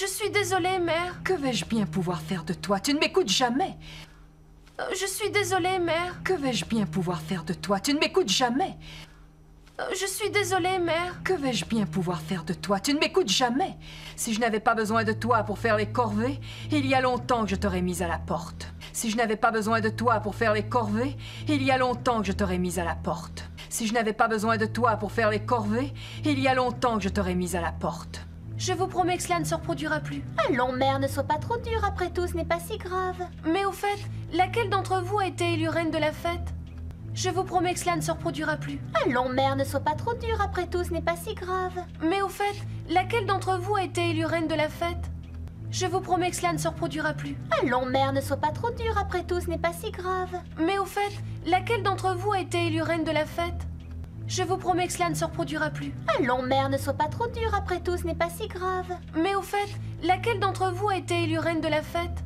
Je suis désolée, mère. Que vais-je bien pouvoir faire de toi? Tu ne m'écoutes jamais. Je suis désolée, mère. Que vais-je bien pouvoir faire de toi? Tu ne m'écoutes jamais. Je suis désolée, mère. Que vais-je bien pouvoir faire de toi? Tu ne m'écoutes jamais. Si je n'avais pas besoin de toi pour faire les corvées, il y a longtemps que je t'aurais mise à la porte. Si je n'avais pas besoin de toi pour faire les corvées, il y a longtemps que je t'aurais mise à la porte. Si je n'avais pas besoin de toi pour faire les corvées, il y a longtemps que je t'aurais mise à la porte. Je vous promets que cela ne se reproduira plus. Allons, mère, ne sois pas trop dure. Après tout, ce n'est pas si grave. Mais au fait, laquelle d'entre vous a été élue reine de la fête? Je vous promets que cela ne se reproduira plus. Allons, mère, ne sois pas trop dure. Après tout, ce n'est pas si grave. Mais au fait, laquelle d'entre vous a été élue reine de la fête? Je vous promets que cela ne se reproduira plus. Allons, mère, ne sois pas trop dure. Après tout, ce n'est pas si grave. Mais au fait, laquelle d'entre vous a été élue reine de la fête? Je vous promets que cela ne se reproduira plus. Allons, mère, ne sois pas trop dure. Après tout, ce n'est pas si grave. Mais au fait, laquelle d'entre vous a été élue reine de la fête?